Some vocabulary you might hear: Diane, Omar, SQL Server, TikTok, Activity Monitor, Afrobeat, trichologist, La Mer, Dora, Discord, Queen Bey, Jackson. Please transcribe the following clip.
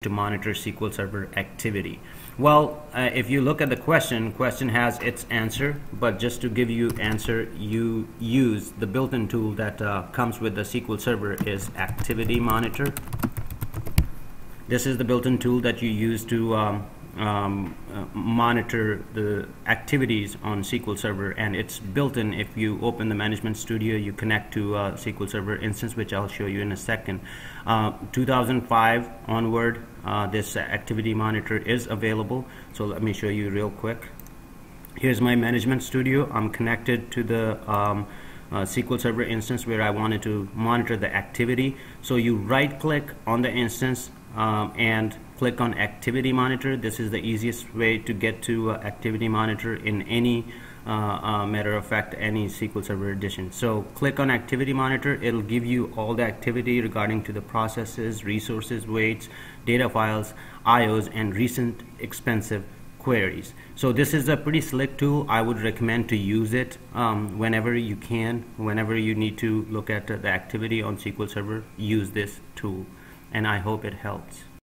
to monitor SQL Server activity? Well, if you look at the question has its answer, but just to give you answer, you use the built-in tool that comes with the SQL Server is Activity Monitor. This is the built-in tool that you use to monitor the activities on SQL Server, and it's built-in. If you open the Management Studio, you connect to SQL Server instance, which I'll show you in a second. 2005 onward, this Activity Monitor is available. So let me show you real quick. Here's my Management Studio. I'm connected to the SQL Server instance where I wanted to monitor the activity. So you right-click on the instance and click on Activity Monitor. This is the easiest way to get to Activity Monitor in any matter of fact, any SQL Server edition. So click on Activity Monitor. It'll give you all the activity regarding to the processes, resources, weights, data files, IOs, and recent expensive queries. So this is a pretty slick tool. I would recommend to use it whenever you can. Whenever you need to look at the activity on SQL Server, use this tool. And I hope it helps.